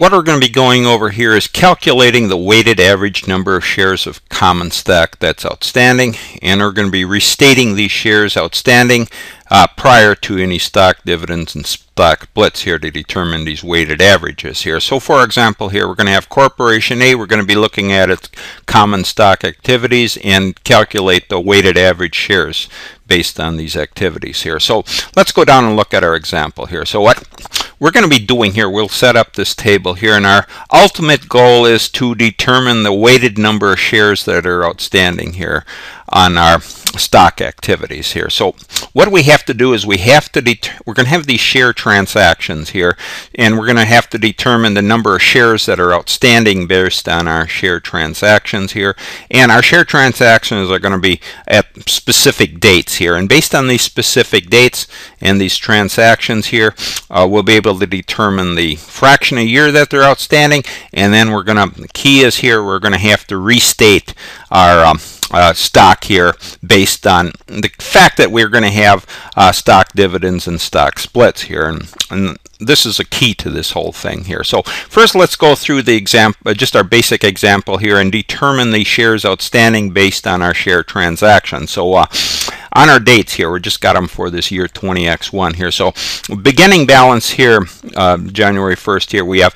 What we're going to be going over here is calculating the weighted average number of shares of common stock that's outstanding, and we're going to be restating these shares outstanding prior to any stock dividends and stock splits here to determine these weighted averages here. So for example here, we're going to have Corporation A. We're going to be looking at its common stock activities and calculate the weighted average shares based on these activities here. So let's go down and look at our example here. So what we're going to be doing here, we'll set up this table here, and our ultimate goal is to determine the weighted number of shares that are outstanding here on our stock activities here. So what we have to do is we're going to have these share transactions here, and we're going to have to determine the number of shares that are outstanding based on our share transactions here. And our share transactions are going to be at specific dates here, and based on these specific dates and these transactions here, we'll be able to determine the fraction a year that they're outstanding. And then we're going to, the key is here, we're going to have to restate our stock here based on the fact that we're going to have stock dividends and stock splits here, and this is a key to this whole thing here. So first let's go through the example, just our basic example here, and determine the shares outstanding based on our share transaction. So on our dates here, we just got them for this year 20x1 here. So beginning balance here, January 1st here, we have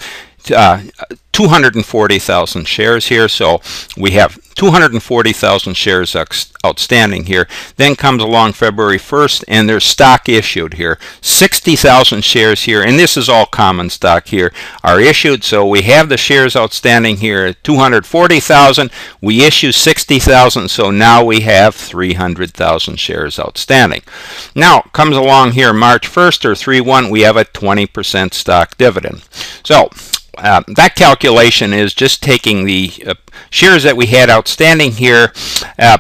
240,000 shares here, so we have 240,000 shares outstanding here. Then comes along February 1st, and there's stock issued here, 60,000 shares here, and this is all common stock here are issued. So we have the shares outstanding here at 240,000. We issue 60,000, so now we have 300,000 shares outstanding. Now comes along here March 1st or 3/1, we have a 20% stock dividend. So that calculation is just taking the shares that we had outstanding here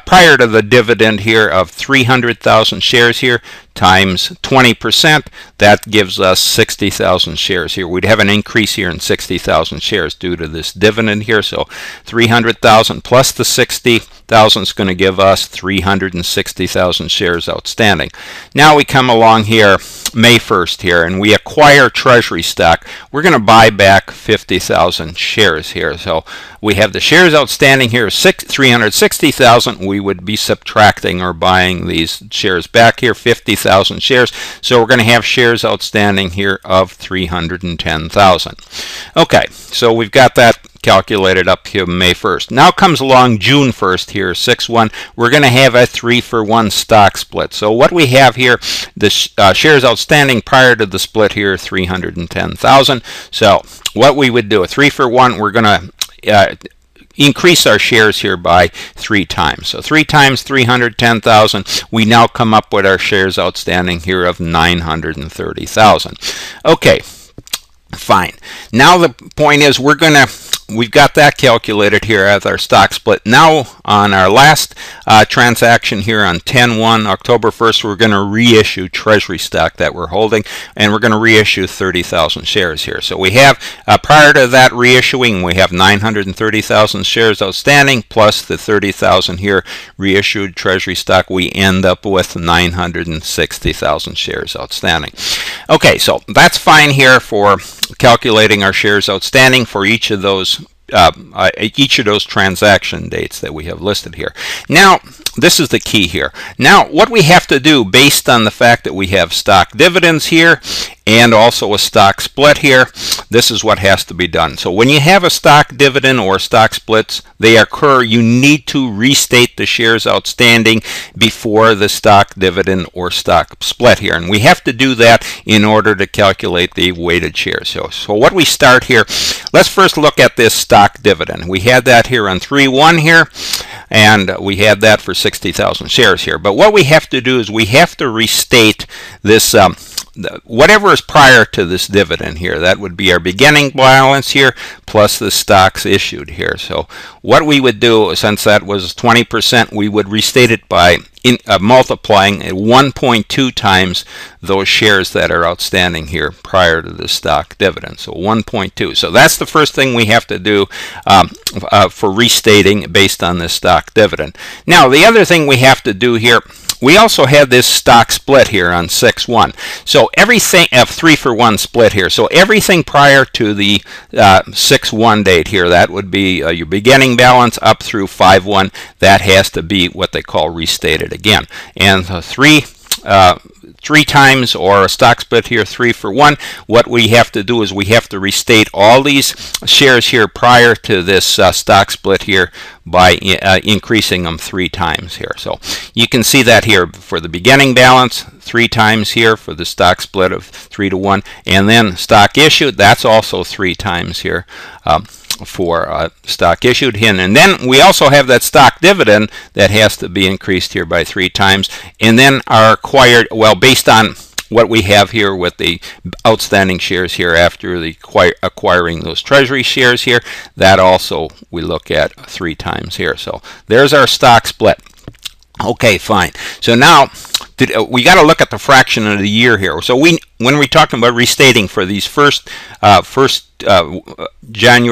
prior to the dividend here of 300,000 shares here times 20%. That gives us 60,000 shares here. We'd have an increase here in 60,000 shares due to this dividend here. So 300,000 plus the 60,000 is going to give us 360,000 shares outstanding. Now we come along here May 1st here, and we acquire treasury stock. We're going to buy back 50,000 shares here. So we have the shares outstanding here 360,000. We would be subtracting or buying these shares back here, 50,000 shares. So we're going to have shares outstanding here of 310,000. Okay, so we've got that calculated up here May 1st. Now comes along June 1st here, 6/1. We're going to have a 3-for-1 stock split. So what we have here, the shares outstanding prior to the split here, 310,000. So what we would do, a 3-for-1, we're going to increase our shares here by 3 times. So 3 times 310,000, we now come up with our shares outstanding here of 930,000. Okay, fine. Now the point is we've got that calculated here as our stock split. Now on our last transaction here on 10/1, October 1st, we're going to reissue treasury stock that we're holding, and we're going to reissue 30,000 shares here. So we have, prior to that reissuing, we have 930,000 shares outstanding plus the 30,000 here reissued treasury stock. We end up with 960,000 shares outstanding. Okay, so that's fine here for calculating our shares outstanding for each of those transaction dates that we have listed here. Now this is the key here. Now what we have to do, based on the fact that we have stock dividends here and also a stock split here, this is what has to be done. So when you have a stock dividend or stock splits, they occur, you need to restate the shares outstanding before the stock dividend or stock split here, and we have to do that in order to calculate the weighted shares. So what we start here, let's first look at this stock dividend. We had that here on 3/1 here, and we had that for 60,000 shares here. But what we have to do is we have to restate this whatever is prior to this dividend here. That would be our beginning balance here plus the stocks issued here. So what we would do, since that was 20%, we would restate it by multiplying at 1.2 times those shares that are outstanding here prior to the stock dividend. So 1.2. So that's the first thing we have to do for restating based on this stock dividend. Now the other thing we have to do here, we also have this stock split here on 6-1. So everything, a 3-for-1 split here. So everything prior to the 6-1 date here, that would be your beginning balance up through 5-1. That has to be what they call restated again. And three times, or a stock split here, 3-for-1. What we have to do is we have to restate all these shares here prior to this stock split here by increasing them 3 times here. So you can see that here for the beginning balance, 3 times here for the stock split of 3-to-1, and then stock issued, that's also 3 times here for stock issued. And then we also have that stock dividend that has to be increased here by 3 times, and then our acquired, well, based on what we have here with the outstanding shares here after the acquiring those treasury shares here, that also we look at 3 times here. So there's our stock split. Okay, fine. So now we got to look at the fraction of the year here. So when we're talking about restating for these first January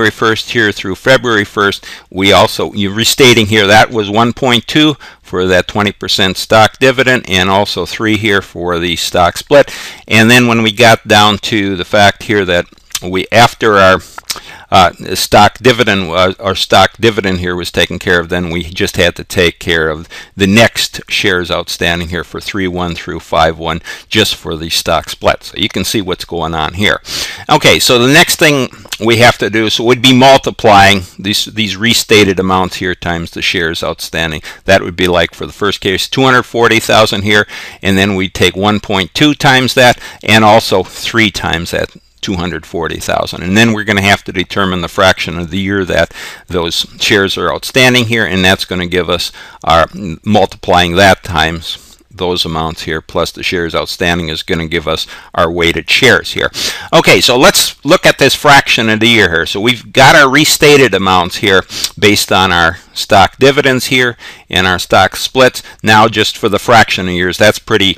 1st here through February 1st, we also, you're restating here, that was 1.2 for that 20% stock dividend, and also 3 here for the stock split. And then when we got down to the fact here that we, after our stock dividend, our stock dividend here was taken care of, then we just had to take care of the next shares outstanding here for 3-1 through 5-1 just for the stock split. So you can see what's going on here. Okay, so the next thing we have to do, so would be multiplying these restated amounts here times the shares outstanding. That would be like for the first case 240,000 here, and then we take 1.2 times that, and also 3 times that, 240,000, and then we're going to have to determine the fraction of the year that those shares are outstanding here, and that's going to give us our multiplying that times those amounts here plus the shares outstanding is going to give us our weighted shares here. Okay, so let's look at this fraction of the year here. So we've got our restated amounts here based on our stock dividends here and our stock splits. Now just for the fraction of years, that's pretty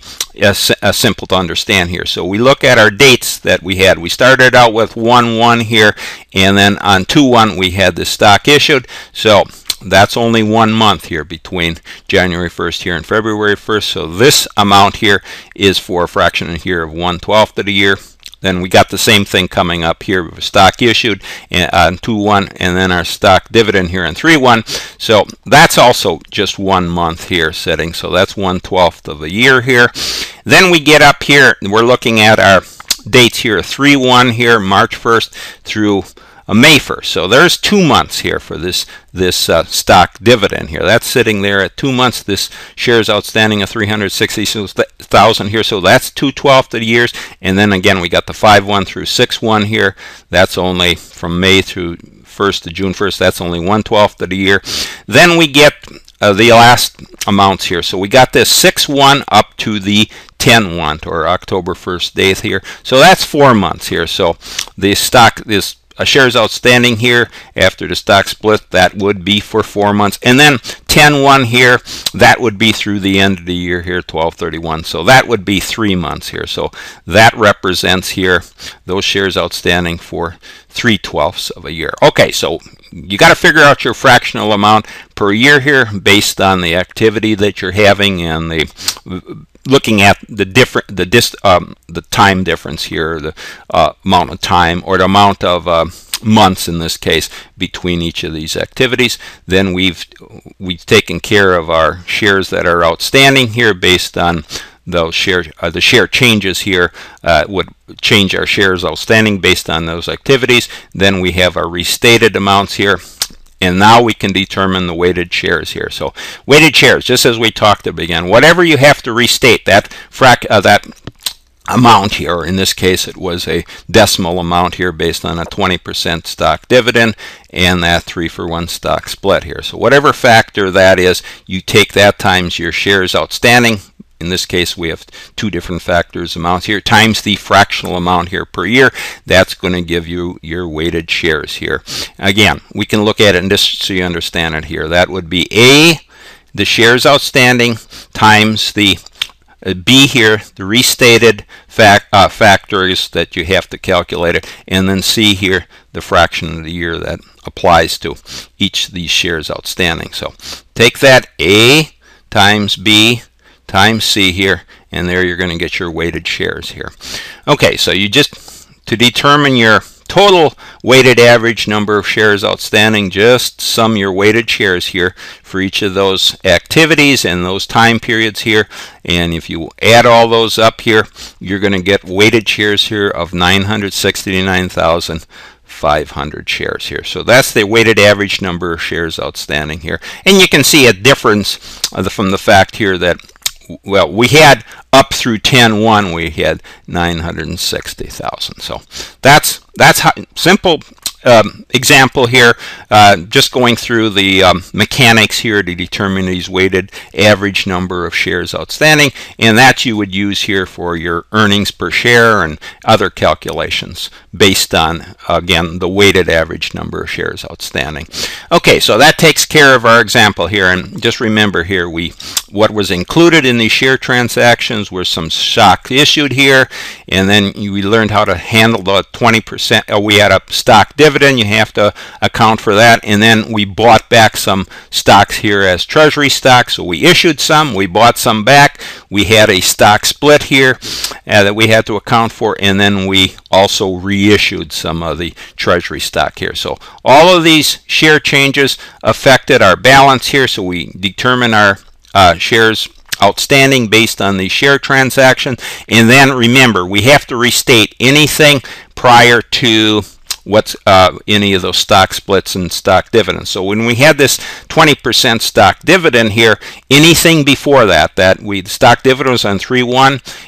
simple to understand here. So we look at our dates that we had. We started out with 1-1 here, and then on 2-1 we had the stock issued. So that's only 1 month here between January 1st here and February 1st. So this amount here is for a fraction of here of 1/12 of the year. Then we got the same thing coming up here with stock issued on 2-1, and then our stock dividend here on 3-1. So that's also just 1 month here sitting. So that's 1/12 of a year here. Then we get up here, we're looking at our dates here, 3-1 here, March 1st through May 1st. So there's 2 months here for this stock dividend here. That's sitting there at 2 months. This shares outstanding of 360,000 here. So that's 2/12 of the years. And then again, we got the 5-1 through 6-1 here. That's only from May through 1st to June 1st. That's only 1/12 of the year. Then we get the last amounts here. So we got this 6-1 up to the 10-1 or October 1st date here. So that's 4 months here. So the stock is shares outstanding here after the stock split, that would be for 4 months, and then 10-1 here, that would be through the end of the year here, 12/31. So that would be 3 months here. So that represents here those shares outstanding for 3/12 of a year. Okay, so you got to figure out your fractional amount per year here based on the activity that you're having and the looking at the different the time difference here, the amount of time or the amount of months in this case between each of these activities. Then we've taken care of our shares that are outstanding here based on those share the share changes here would change our shares outstanding based on those activities. Then we have our restated amounts here, and now we can determine the weighted shares here. So weighted shares, just as we talked at the beginning, whatever you have to restate that that amount here, in this case it was a decimal amount here based on a 20% stock dividend and that 3-for-1 stock split here. So whatever factor that is, you take that times your shares outstanding. In this case, we have 2 different factors amounts here times the fractional amount here per year. That's going to give you your weighted shares here. Again, we can look at it and just so you understand it here. That would be the shares outstanding times the B here, the restated factors that you have to calculate it, and then C here, the fraction of the year that applies to each of these shares outstanding. So take that A times B times C here, and there you're going to get your weighted shares here. Okay, so you just, to determine your total weighted average number of shares outstanding, just sum your weighted shares here for each of those activities and those time periods here, and if you add all those up here, you're going to get weighted shares here of 969,500 shares here. So that's the weighted average number of shares outstanding here, and you can see a difference from the fact here that, well, we had up through 10-1, we had 960,000. So that's how simple example here, just going through the mechanics here to determine these weighted average number of shares outstanding, and that you would use here for your earnings per share and other calculations based on, again, the weighted average number of shares outstanding. Okay, so that takes care of our example here, and just remember here, what was included in these share transactions were some stock issued here, and then we learned how to handle the 20%, we had a stock dividend. You have to account for that, and then we bought back some stocks here as treasury stocks, so we issued some, we bought some back, we had a stock split here that we had to account for, and then we also reissued some of the treasury stock here. So all of these share changes affected our balance here, so we determine our shares outstanding based on the share transaction, and then remember, we have to restate anything prior to what's any of those stock splits and stock dividends. So when we had this 20% stock dividend here, anything before that we, the stock dividend was on 3/1,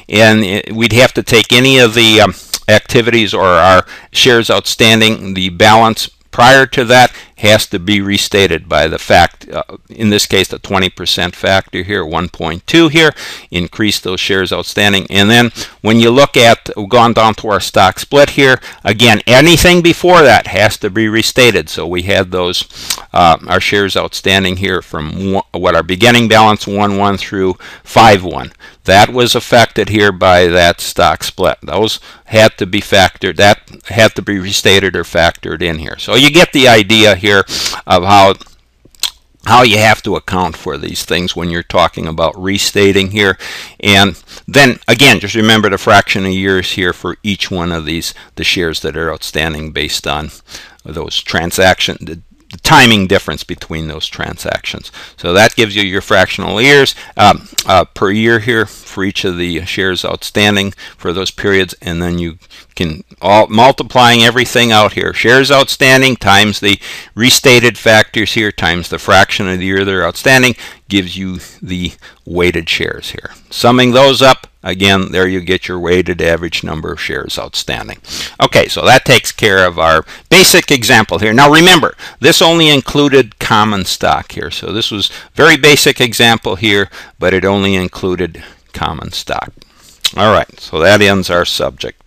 and we'd have to take any of the activities or our shares outstanding, the balance prior to that has to be restated by the fact, in this case the 20% factor here, 1.2 here, increase those shares outstanding. And then when you look at, we've gone down to our stock split here, again anything before that has to be restated. So we had those, our shares outstanding here from what our beginning balance 1/1 through 5/1. That was affected here by that stock split. Those had to be factored, that had to be restated or factored in here. So you get the idea here of how you have to account for these things when you're talking about restating here. And then again, just remember the fraction of years here for each one of these, the shares that are outstanding based on those transactions, the timing difference between those transactions. So that gives you your fractional years per year here for each of the shares outstanding for those periods, and then you can, all multiplying everything out here, shares outstanding times the restated factors here times the fraction of the year they're outstanding, gives you the weighted shares here. Summing those up, again, there you get your weighted average number of shares outstanding. Okay, so that takes care of our basic example here. Now remember, this only included common stock here. So this was very basic example here, but it only included common stock. All right, so that ends our subject.